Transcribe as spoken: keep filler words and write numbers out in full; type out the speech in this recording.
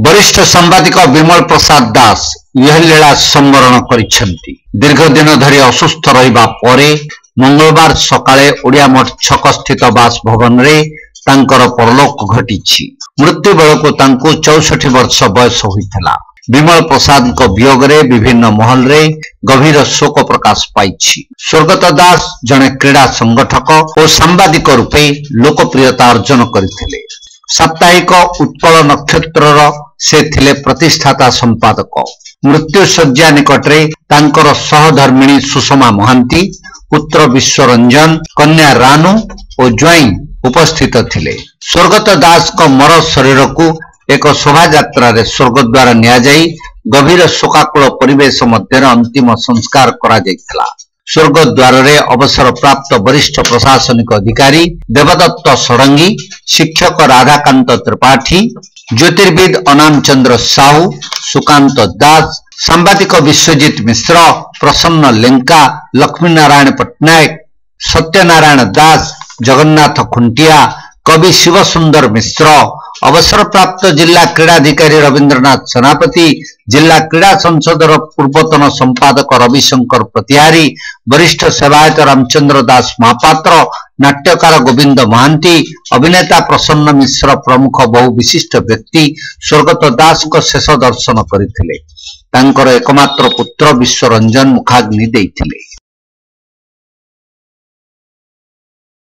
वरिष्ठ सांबादिक विमल प्रसाद दास यह लीला स्मरण करिसेंती। दीर्घ दिन धरी असुस्थ रहिबा परे मंगलवार सकाळे ओडिया मठ छक स्थित बासभवन रे तांकर परलोक घटिछि। मृत्यु बेलकु तांकु चौसठ वर्ष बयस होइथिला। विमल प्रसाद को वियोग रे विभिन्न महल रे गभीर शोक प्रकाश पाइछि। स्वर्गत दास जने क्रीड़ा संगठक और सांबादिक रूपे लोकप्रियता अर्जन करिथिले। साप्ताहिक उत्पल नक्षत्र से थिले प्रतिष्ठाता संपादक। मृत्यु शज्या निकटरे तांकर सहधर्मिणी सुषमा महंती, पुत्र विश्वरंजन, कन्या रानू और ज्वाई उपस्थित थिले। स्वर्गत दास को मर शरीर को एक शोभा यात्रा रे स्वर्गद्वार निया जाई गभीर शोकाकुल परिवेश मध्य अंतिम संस्कार करा जाइथला। स्वर्ग द्वार रे अवसर प्राप्त वरिष्ठ प्रशासनिक अधिकारी देवदत्त षडंगी, शिक्षक राधाकांत त्रिपाठी, ज्योतिर्विद अनाम चंद्र साहू, सुकांत दास, सांबादिक विश्वजित मिश्र, प्रसन्न लेंका, लक्ष्मीनारायण पटनायक, सत्यनारायण दास, जगन्नाथ खुंटिया, कवि शिवसुंदर मिश्र, अवसर प्राप्त जिला क्रीड़ाधिकारी रविंद्रनाथ सेनापति, जिला क्रीड़ा संसद पूर्वतन संपादक रविशंकर प्रतिहारी, वरिष्ठ सेवायत रामचंद्र दास महापात्र, नाट्यकार गोविंद महांती, अभिनेता प्रसन्न मिश्र प्रमुख बहु विशिष्ट व्यक्ति स्वर्गत दास को शेष दर्शन करथिले। तांकर एकमात्र पुत्र विश्वरंजन मुखाग्नि देथिले।